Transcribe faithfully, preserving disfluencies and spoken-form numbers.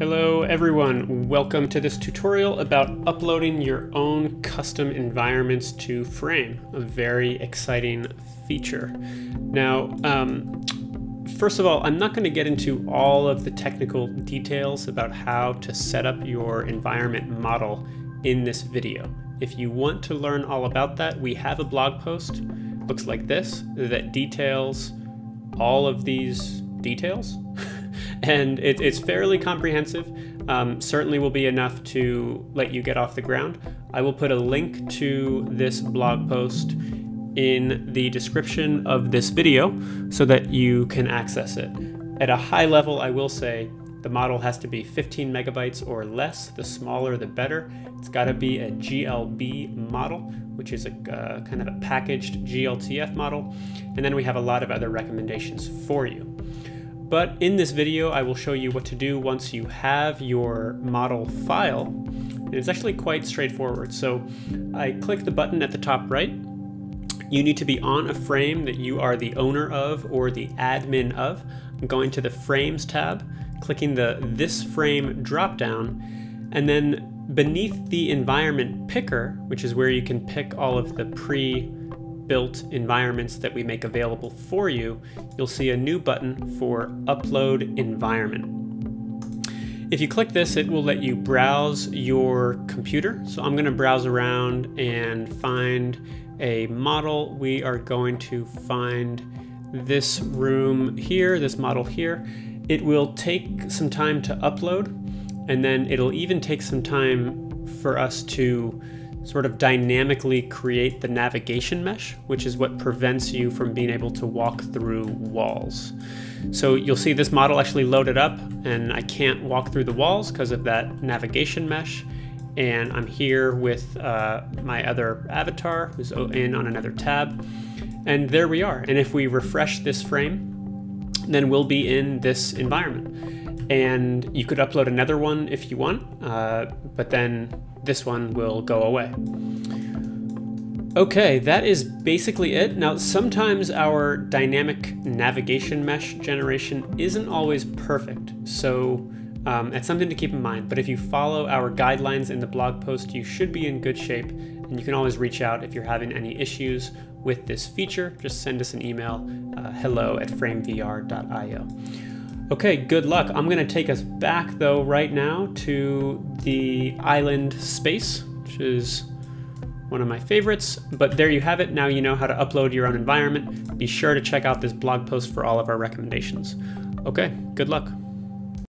Hello everyone, welcome to this tutorial about uploading your own custom environments to Frame, a very exciting feature. Now, um, first of all, I'm not going to get into all of the technical details about how to set up your environment model in this video. If you want to learn all about that, we have a blog post, looks like this, that details all of these details. And it, it's fairly comprehensive, um, certainly will be enough to let you get off the ground. I will put a link to this blog post in the description of this video so that you can access it. At a high level, I will say the model has to be fifteen megabytes or less. The smaller, the better. It's got to be a G L B model, which is a uh, kind of a packaged G L T F model. And then we have a lot of other recommendations for you. But in this video, I will show you what to do once you have your model file. And it's actually quite straightforward. So I click the button at the top right. You need to be on a frame that you are the owner of or the admin of. I'm going to the Frames tab, clicking the This Frame dropdown, and then beneath the Environment Picker, which is where you can pick all of the pre built environments that we make available for you, you'll see a new button for Upload Environment. If you click this, it will let you browse your computer. So I'm going to browse around and find a model. We are going to find this room here, this model here. It will take some time to upload, and then it'll even take some time for us to sort of dynamically create the navigation mesh, which is what prevents you from being able to walk through walls. So you'll see this model actually loaded up and I can't walk through the walls because of that navigation mesh. And I'm here with uh, my other avatar who's in on another tab. And there we are. And if we refresh this frame, then we'll be in this environment. And you could upload another one if you want, uh, but then this one will go away. Okay, that is basically it. Now, sometimes our dynamic navigation mesh generation isn't always perfect, so um, that's something to keep in mind. But if you follow our guidelines in the blog post, you should be in good shape, and you can always reach out if you're having any issues with this feature. Just send us an email, uh, hello at frame v r dot i o. Okay, good luck. I'm gonna take us back though right now to the island space, which is one of my favorites, but there you have it. Now you know how to upload your own environment. Be sure to check out this blog post for all of our recommendations. Okay, good luck.